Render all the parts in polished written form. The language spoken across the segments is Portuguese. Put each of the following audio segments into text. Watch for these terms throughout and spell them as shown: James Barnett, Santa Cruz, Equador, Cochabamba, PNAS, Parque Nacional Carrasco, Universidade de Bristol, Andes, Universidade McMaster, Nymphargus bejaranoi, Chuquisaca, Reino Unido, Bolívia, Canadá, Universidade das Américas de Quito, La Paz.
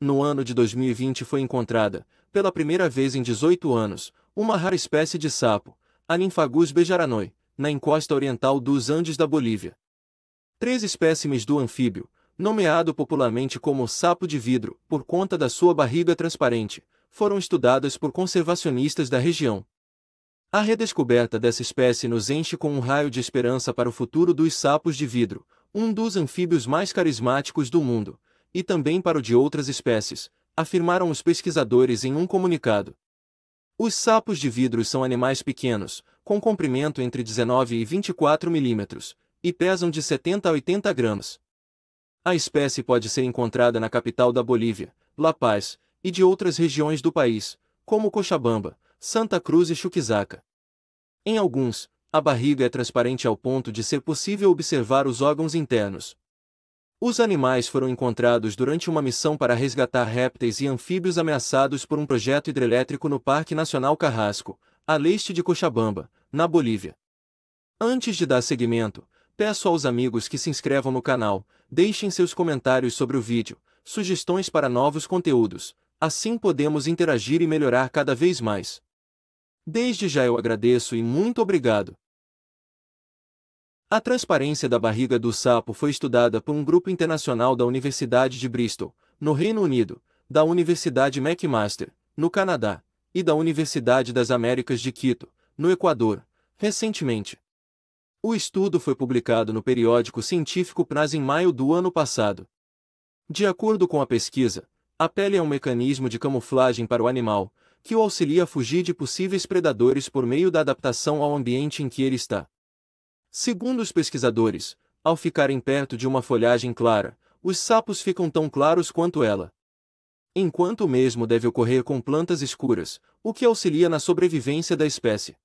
no ano de 2020 foi encontrada, pela primeira vez em 18 anos, uma rara espécie de sapo, a Nymphargus bejaranoi, na encosta oriental dos Andes da Bolívia. 3 espécimes do anfíbio, nomeado popularmente como sapo de vidro, por conta da sua barriga transparente, foram estudadas por conservacionistas da região. A redescoberta dessa espécie nos enche com um raio de esperança para o futuro dos sapos de vidro, um dos anfíbios mais carismáticos do mundo, e também para o de outras espécies, afirmaram os pesquisadores em um comunicado. Os sapos de vidro são animais pequenos, com comprimento entre 19 e 24 milímetros, e pesam de 70 a 80 gramas. A espécie pode ser encontrada na capital da Bolívia, La Paz, e de outras regiões do país, como Cochabamba, Santa Cruz e Chuquisaca. Em alguns, a barriga é transparente ao ponto de ser possível observar os órgãos internos. Os animais foram encontrados durante uma missão para resgatar répteis e anfíbios ameaçados por um projeto hidrelétrico no Parque Nacional Carrasco, a leste de Cochabamba, na Bolívia. Antes de dar seguimento, peço aos amigos que se inscrevam no canal, deixem seus comentários sobre o vídeo, sugestões para novos conteúdos, assim podemos interagir e melhorar cada vez mais. Desde já eu agradeço e muito obrigado. A transparência da barriga do sapo foi estudada por um grupo internacional da Universidade de Bristol, no Reino Unido, da Universidade McMaster, no Canadá, e da Universidade das Américas de Quito, no Equador, recentemente. O estudo foi publicado no periódico científico PNAS em maio do ano passado. De acordo com a pesquisa, a pele é um mecanismo de camuflagem para o animal, que o auxilia a fugir de possíveis predadores por meio da adaptação ao ambiente em que ele está. Segundo os pesquisadores, ao ficarem perto de uma folhagem clara, os sapos ficam tão claros quanto ela. Enquanto o mesmo deve ocorrer com plantas escuras, o que auxilia na sobrevivência da espécie.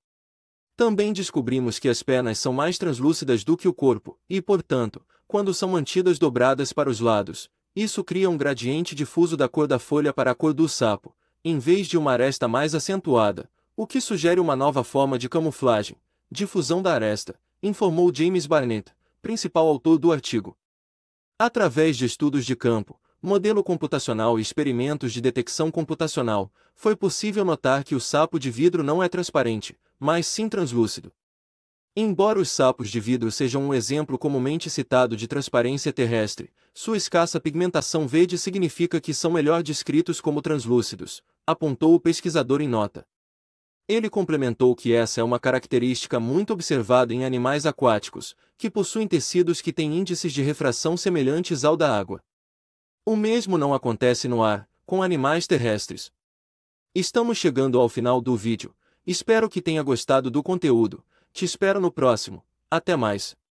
Também descobrimos que as pernas são mais translúcidas do que o corpo, e, portanto, quando são mantidas dobradas para os lados, isso cria um gradiente difuso da cor da folha para a cor do sapo, em vez de uma aresta mais acentuada, o que sugere uma nova forma de camuflagem, difusão da aresta, informou James Barnett, principal autor do artigo. Através de estudos de campo, modelo computacional e experimentos de detecção computacional, foi possível notar que o sapo de vidro não é transparente, mas sim translúcido. Embora os sapos de vidro sejam um exemplo comumente citado de transparência terrestre, sua escassa pigmentação verde significa que são melhor descritos como translúcidos, apontou o pesquisador em nota. Ele complementou que essa é uma característica muito observada em animais aquáticos, que possuem tecidos que têm índices de refração semelhantes ao da água. O mesmo não acontece no ar, com animais terrestres. Estamos chegando ao final do vídeo, espero que tenha gostado do conteúdo, te espero no próximo, até mais!